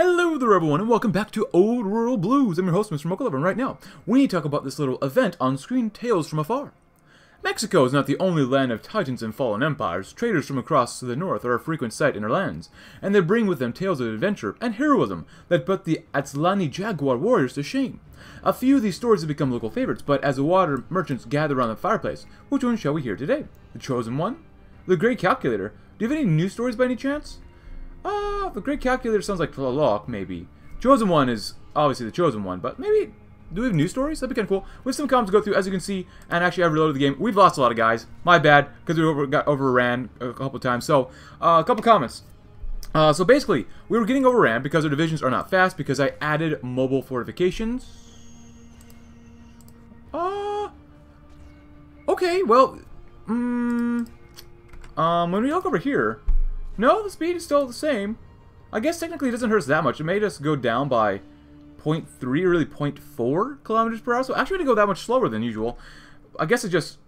Hello there everyone, and welcome back to Old World Blues. I'm your host, MrMochalover, and right now, we need to talk about this little event on screen, Tales from Afar. Mexico is not the only land of titans and fallen empires. Traders from across to the north are a frequent sight in our lands, and they bring with them tales of adventure and heroism that put the Atzlani jaguar warriors to shame. A few of these stories have become local favorites, but as the water merchants gather around the fireplace, which one shall we hear today? The Chosen One? The Great Calculator? Do you have any new stories by any chance? The Great Calculator sounds like Tlaloc, maybe. Chosen One is obviously the Chosen One, but maybe... do we have news stories? That'd be kind of cool. We have some comments to go through, as you can see, and actually I reloaded the game. We've lost a lot of guys. My bad, because we got overran a couple times. So, a couple comments. So basically, we were getting overran because our divisions are not fast, because I added mobile fortifications. Okay, well... when we look over here... no, the speed is still the same. I guess technically it doesn't hurt us that much. It made us go down by 0.3, really 0.4 kilometers per hour. So actually we didn't go that much slower than usual. I guess it just,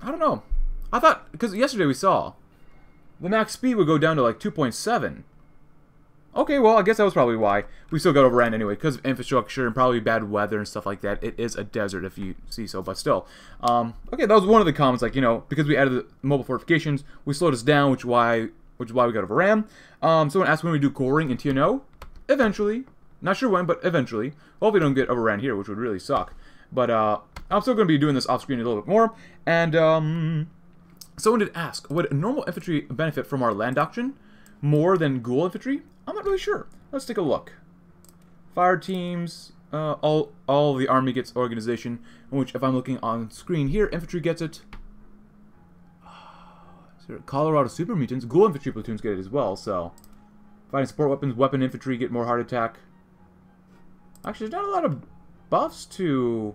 I don't know. I thought, because yesterday we saw the max speed would go down to like 2.7. Okay, well, I guess that was probably why. We still got overran anyway, because of infrastructure and probably bad weather and stuff like that. It is a desert if you see so, but still. Okay, that was one of the comments, like, you know, because we added the mobile fortifications, we slowed us down, which is why we got overran. Someone asked when we do coring in TNO. Eventually. Not sure when, but eventually. Hopefully we don't get overran here, which would really suck. But I'm still going to be doing this off screen a little bit more. And someone did ask, would normal infantry benefit from our land doctrine more than ghoul infantry? I'm not really sure. Let's take a look. Fire teams. All the army gets organization, which if I'm looking on screen here, infantry gets it. Colorado Super Mutants, Ghoul Infantry platoons get it as well, so... fighting support weapons, weapon infantry get more heart attack. Actually, there's not a lot of buffs to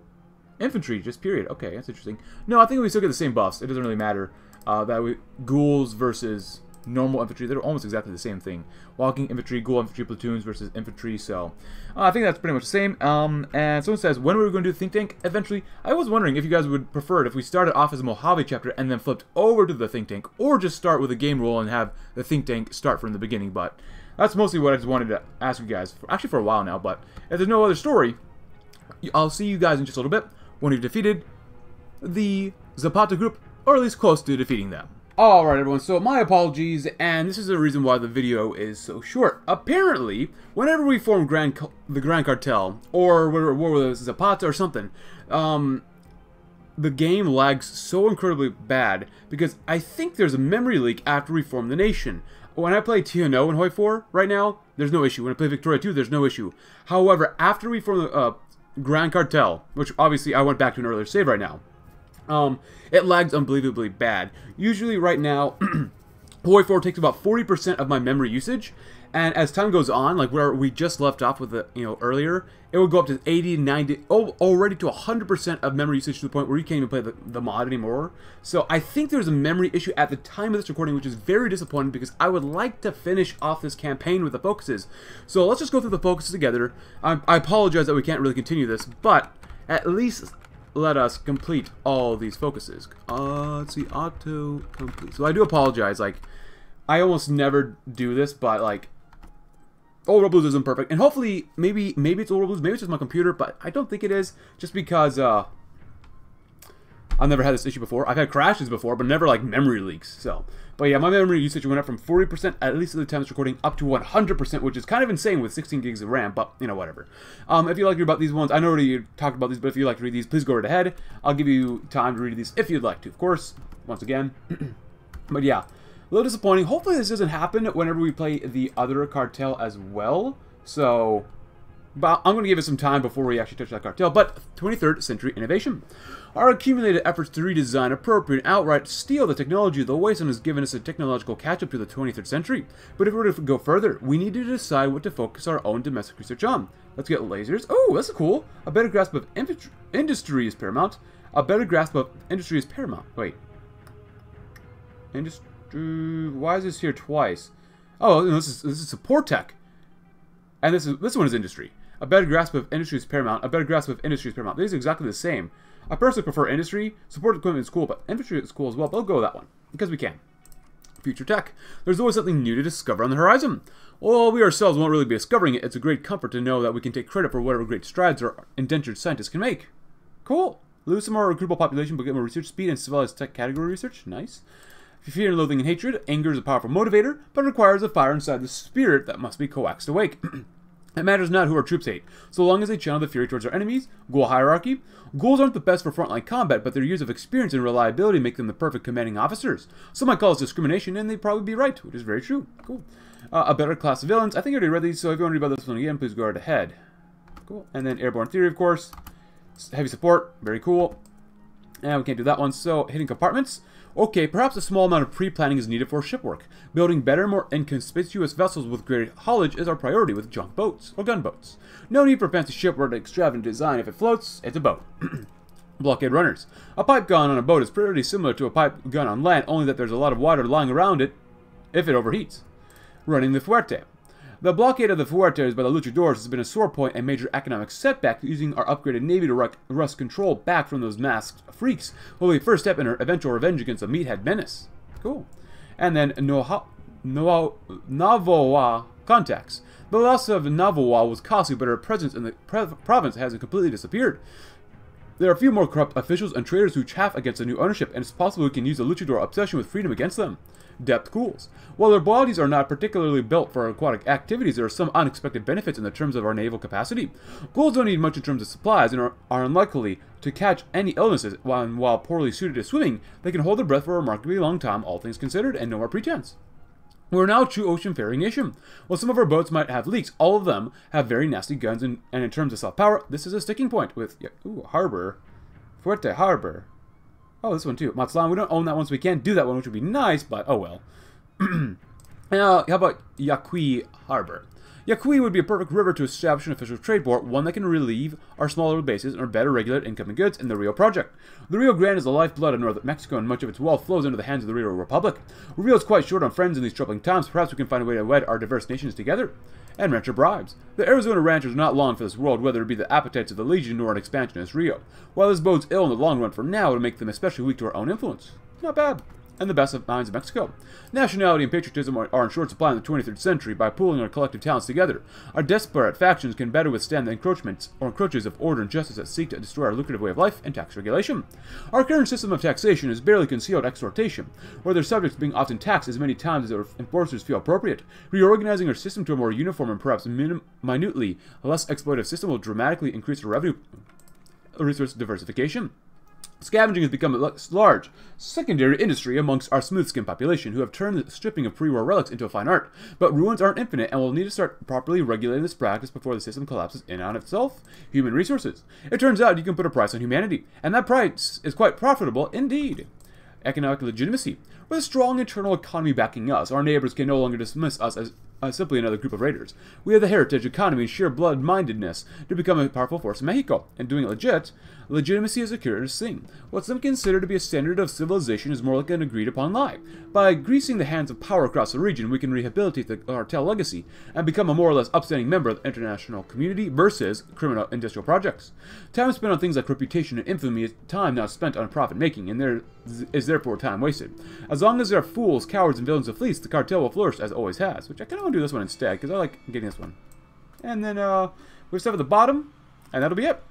infantry, just period. Okay, that's interesting. No, I think we still get the same buffs. It doesn't really matter that we... ghouls versus normal infantry, they're almost exactly the same thing. Walking infantry, ghoul infantry platoons versus infantry, so... I think that's pretty much the same. And someone says, when were we going to do the think tank? Eventually. I was wondering if you guys would prefer it if we started off as a Mojave chapter and then flipped over to the think tank, or just start with a game roll and have the think tank start from the beginning, but that's mostly what I just wanted to ask you guys, actually for a while now, but if there's no other story, I'll see you guys in just a little bit when we've defeated the Zapata group, or at least close to defeating them. Alright everyone, so my apologies, and this is the reason why the video is so short. Apparently, whenever we formed the Grand Cartel, or whatever war with Zapata or something, the game lags so incredibly bad, because I think there's a memory leak after we formed the nation. When I play TNO and Hoi 4 right now, there's no issue. When I play Victoria 2, there's no issue. However, after we formed the Grand Cartel, which obviously I went back to an earlier save right now, it lags unbelievably bad. Usually right now, Hoi 4 takes about 40% of my memory usage, and as time goes on, like where we just left off with the, earlier, it will go up to 80, 90, already to 100% of memory usage to the point where you can't even play the mod anymore. So I think there's a memory issue at the time of this recording, which is very disappointing because I would like to finish off this campaign with the focuses. So let's just go through the focuses together. I apologize that we can't really continue this, but at least... let us complete all these focuses. Let's see, auto complete. So I do apologize, like, I almost never do this, but like, Old World Blues isn't perfect. And hopefully, maybe it's Old World Blues, maybe it's just my computer, but I don't think it is, just because, I've never had this issue before. I've had crashes before, but never like memory leaks, so. But yeah, my memory usage went up from 40%, at least at the time it's recording, up to 100%, which is kind of insane with 16 gigs of RAM, but, whatever. If you'd like to read about these ones, I know already talked about these, but if you'd like to read these, please go right ahead. I'll give you time to read these if you'd like to, of course, once again. But yeah, a little disappointing. Hopefully this doesn't happen whenever we play the other cartel as well, so... but I'm going to give it some time before we actually touch that cartel, but 23rd Century Innovation. Our accumulated efforts to redesign, appropriate, and outright steal the technology of the Wasteland has given us a technological catch-up to the 23rd century. But if we were to go further, we need to decide what to focus our own domestic research on. Let's get lasers. Oh, that's cool. A better grasp of industry is paramount. A better grasp of industry is paramount. Wait. Industry... why is this here twice? Oh, this is support tech. And this one is industry. A better grasp of industry is paramount. A better grasp of industry is paramount. These are exactly the same. I personally prefer industry. Support equipment is cool, but infantry is cool as well. But we'll go with that one because we can. future tech. There's always something new to discover on the horizon. While we ourselves won't really be discovering it, it's a great comfort to know that we can take credit for whatever great strides our indentured scientists can make. Cool. Lose some of our recruitable population, but get more research speed and civilized tech category research. Nice. Fear and loathing and hatred. Anger is a powerful motivator, but it requires a fire inside the spirit that must be coaxed awake. It matters not who our troops hate, so long as they channel the fury towards our enemies. Ghoul hierarchy. Ghouls aren't the best for frontline combat, but their years of experience and reliability make them the perfect commanding officers. Some might call this discrimination, and they'd probably be right, which is very true. Cool. A better class of villains. I think I already read these, so if you want to read about this one again, please go right ahead. Cool. And then airborne theory, of course. Heavy support. Very cool. And we can't do that one, so hidden compartments. Okay, perhaps a small amount of pre-planning is needed for shipwork. Building better, more inconspicuous vessels with greater haulage is our priority with junk boats or gunboats. No need for fancy shipwork and extravagant design. If it floats, it's a boat. Blockade runners. A pipe gun on a boat is pretty similar to a pipe gun on land, only that there's a lot of water lying around it if it overheats. Running the Fuerte. The blockade of the Fuertes by the Luchadores has been a sore point and major economic setback using our upgraded navy to wrest control back from those masked freaks. Will be the first step in our eventual revenge against the meathead menace. Cool. And then Navawa contacts. The loss of Navawa was costly, but her presence in the province hasn't completely disappeared. There are a few more corrupt officials and traders who chaff against the new ownership, and it's possible we can use the Luchador obsession with freedom against them. Depth cools. While their bodies are not particularly built for aquatic activities, there are some unexpected benefits in the terms of our naval capacity. Ghouls don't need much in terms of supplies and are unlikely to catch any illnesses, while poorly suited to swimming, they can hold their breath for a remarkably long time, all things considered, and no more pretense. We're now a true ocean-faring nation. While some of our boats might have leaks, all of them have very nasty guns, and in terms of soft power, this is a sticking point with... Ooh, harbor. Fuerte Harbor. Oh, this one too. Matslan, we don't own that one, so we can't do that one, which would be nice, but oh well. Now, how about Yaqui Harbor? Yaqui would be a perfect river to establish an official trade port, one that can relieve our smaller bases and our better regulate incoming goods in the Rio project. The Rio Grande is the lifeblood of northern Mexico, and much of its wealth flows into the hands of the Rio Republic. Rio is quite short on friends in these troubling times. Perhaps we can find a way to wed our diverse nations together. And rancher bribes. The Arizona ranchers are not long for this world, whether it be the appetites of the Legion or an expansionist Rio. While this bodes ill in the long run for now, it'll make them especially weak to our own influence. Not bad. And the best of minds of Mexico. Nationality and patriotism are in short supply in the 23rd century. By pooling our collective talents together, our disparate factions can better withstand the encroachments or encroaches of order and justice that seek to destroy our lucrative way of life and tax regulation. Our current system of taxation is barely concealed extortation, where their subjects being often taxed as many times as their enforcers feel appropriate. Reorganizing our system to a more uniform and perhaps minutely less exploitive system will dramatically increase our revenue resource diversification. Scavenging has become a large secondary industry amongst our smooth-skinned population, who have turned the stripping of pre-war relics into a fine art. But ruins aren't infinite, and we'll need to start properly regulating this practice before the system collapses in on itself. Human resources. It turns out you can put a price on humanity, and that price is quite profitable indeed. Economic legitimacy. With a strong internal economy backing us, our neighbors can no longer dismiss us as simply another group of raiders. We have the heritage, economy, and sheer blood-mindedness to become a powerful force in Mexico, and doing it legitimacy is a curious thing. What's some consider to be a standard of civilization is more like an agreed-upon lie. By greasing the hands of power across the region, we can rehabilitate the cartel legacy and become a more or less upstanding member of the international community versus criminal industrial projects. Time spent on things like reputation and infamy is time not spent on profit-making, and there is therefore time wasted. As long as there are fools, cowards, and villains of fleece, the cartel will flourish as it always has, which I kind of want to do this one instead, because I like getting this one. And then we have stuff at the bottom, and that'll be it.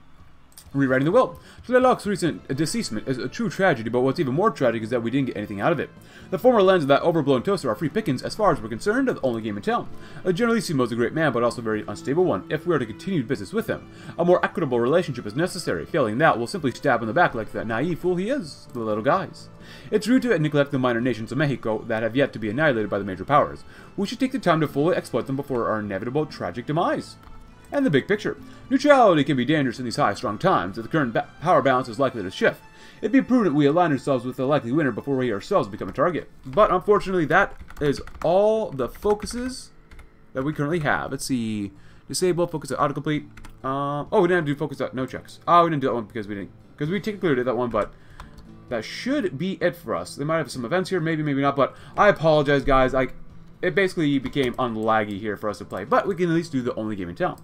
Rewriting the will. Tlalock's recent deceasement is a true tragedy, but what's even more tragic is that we didn't get anything out of it. The former lands of that overblown toaster are free pickings, as far as we're concerned, are the only game in town. Generalissimo is a great man, but also a very unstable one, if we are to continue business with him. A more equitable relationship is necessary. Failing that, we'll simply stab in the back like that naive fool he is, the little guys. It's rude to neglect the minor nations of Mexico that have yet to be annihilated by the major powers. We should take the time to fully exploit them before our inevitable tragic demise. And the big picture. Neutrality can be dangerous in these high-strung times, as the current power balance is likely to shift. It'd be prudent we align ourselves with the likely winner before we ourselves become a target. But unfortunately, that is all the focuses that we currently have. Let's see. Disable, focus at autocomplete. Oh, we didn't have to do focus at no checks. Oh, we didn't do that one because we technically did that one, but that should be it for us. They might have some events here, maybe, maybe not, but I apologize, guys. It basically became unlaggy here for us to play, but we can at least do the only game in town.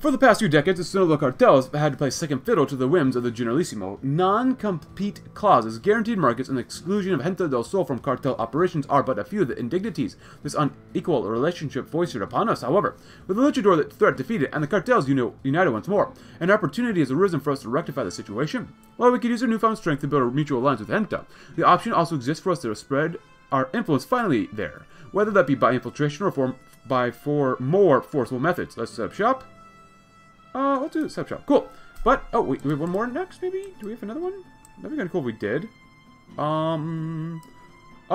For the past few decades, the Sinaloa cartel has had to play second fiddle to the whims of the Generalissimo. Non-compete clauses, guaranteed markets, and the exclusion of Gente del Sol from cartel operations are but a few of the indignities this unequal relationship foisted upon us. However, with the luchador threat defeated and the cartels united once more, an opportunity has arisen for us to rectify the situation. While we could use our newfound strength to build a mutual alliance with Gente, the option also exists for us to spread our influence finally there, whether that be by infiltration or by more forceful methods. Let's set up shop. Let's do the sub shop. Cool. But, oh, wait, do we have one more next, maybe? Do we have another one? That'd be kind of cool if we did. Oh,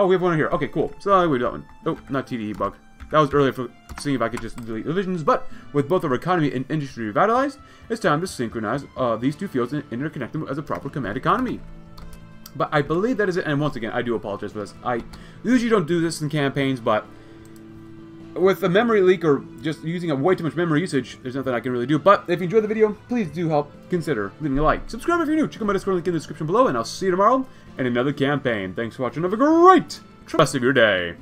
we have one here. Okay, cool. So, we do that one. Oh, not TDE bug. That was earlier for seeing if I could just delete divisions, but with both our economy and industry revitalized, it's time to synchronize these two fields and interconnect them as a proper command economy. But I believe that is it, and once again, I do apologize for this. I usually don't do this in campaigns, but with a memory leak or just using up way too much memory usage, there's nothing I can really do. But if you enjoyed the video, please do help consider leaving a like. Subscribe if you're new. Check out my Discord link in the description below, and I'll see you tomorrow in another campaign. Thanks for watching. Have a great rest of your day.